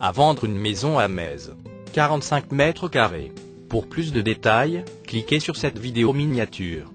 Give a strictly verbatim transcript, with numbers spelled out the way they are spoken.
à vendre une maison à Mèze. quarante-cinq mètres carrés. Pour plus de détails, cliquez sur cette vidéo miniature.